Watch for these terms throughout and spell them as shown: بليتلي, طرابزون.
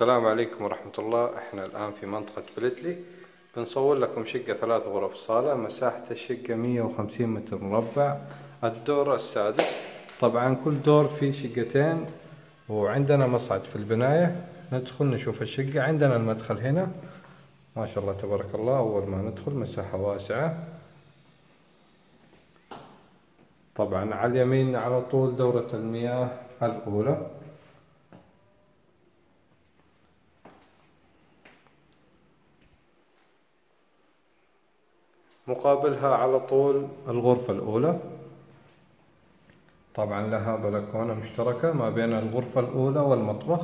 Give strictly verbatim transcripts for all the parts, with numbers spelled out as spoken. السلام عليكم ورحمة الله. احنا الآن في منطقة بليتلي، بنصور لكم شقة ثلاث غرف صالة. مساحة الشقة مية وخمسين متر مربع، الدور السادس. طبعا كل دور فيه شقتين، وعندنا مصعد في البناية. ندخل نشوف الشقة. عندنا المدخل هنا ما شاء الله تبارك الله. أول ما ندخل مساحة واسعة. طبعا على اليمين على طول دورة المياه الأولى. مقابلها على طول الغرفة الأولى. طبعا لها بلكونة مشتركة ما بين الغرفة الأولى والمطبخ،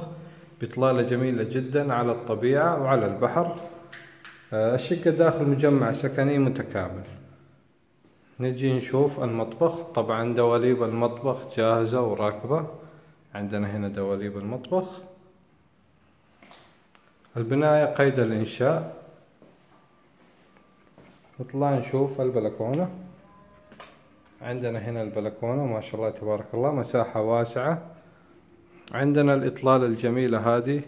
بإطلالة جميلة جدا على الطبيعة وعلى البحر. الشقة داخل مجمع سكني متكامل. نجي نشوف المطبخ. طبعا دواليب المطبخ جاهزة وراكبة. عندنا هنا دواليب المطبخ. البناية قيد الإنشاء. نطلع نشوف البلكونة. عندنا هنا البلكونة ما شاء الله تبارك الله، مساحة واسعة. عندنا الإطلالة الجميلة هذه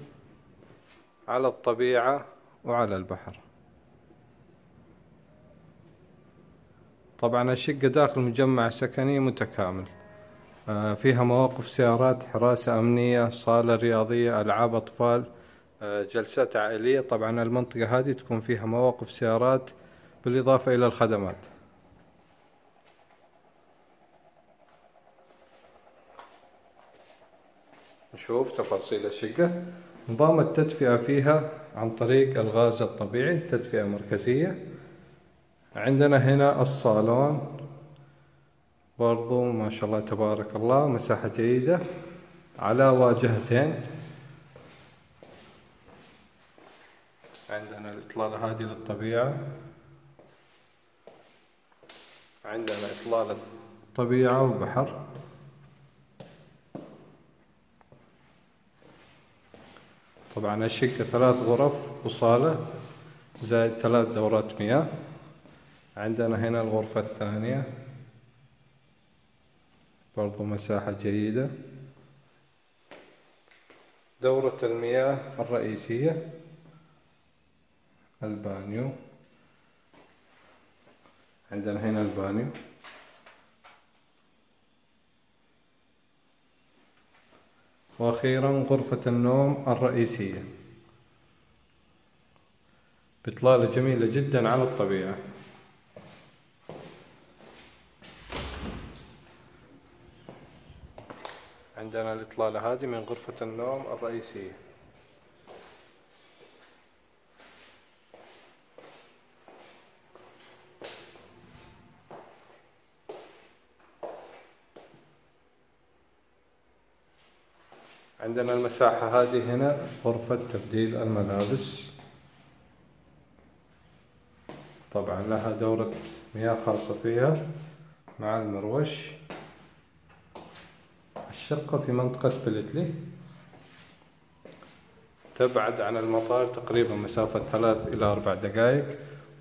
على الطبيعة وعلى البحر. طبعا الشقة داخل مجمع سكني متكامل. فيها مواقف سيارات، حراسة أمنية، صالة رياضية، ألعاب أطفال، جلسات عائلية. طبعا المنطقة هذه تكون فيها مواقف سيارات بالإضافة إلى الخدمات. نشوف تفاصيل الشقة. نظام التدفئة فيها عن طريق الغاز الطبيعي، تدفئة مركزية. عندنا هنا الصالون برضو ما شاء الله تبارك الله، مساحة جيدة على واجهتين. عندنا الإطلالة هذه للطبيعة، عندنا إطلالة طبيعة وبحر. طبعا الشقة ثلاث غرف وصالة زائد ثلاث دورات مياه. عندنا هنا الغرفة الثانية برضو مساحة جيدة، دورة المياه الرئيسية، البانيو. عندنا هنا البانيو. واخيرا غرفة النوم الرئيسية، بإطلالة جميلة جدا على الطبيعة. عندنا الإطلالة هذه من غرفة النوم الرئيسية. عندنا المساحة هذه هنا غرفة تبديل الملابس. طبعا لها دورة مياه خاصة فيها مع المروش. الشقة في منطقة بليتلي، تبعد عن المطار تقريبا مسافة ثلاث إلى أربع دقائق،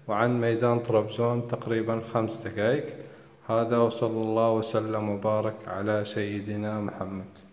وعن ميدان طرابزون تقريبا خمس دقائق. هذا، وصلى الله وسلم وبارك على سيدنا محمد.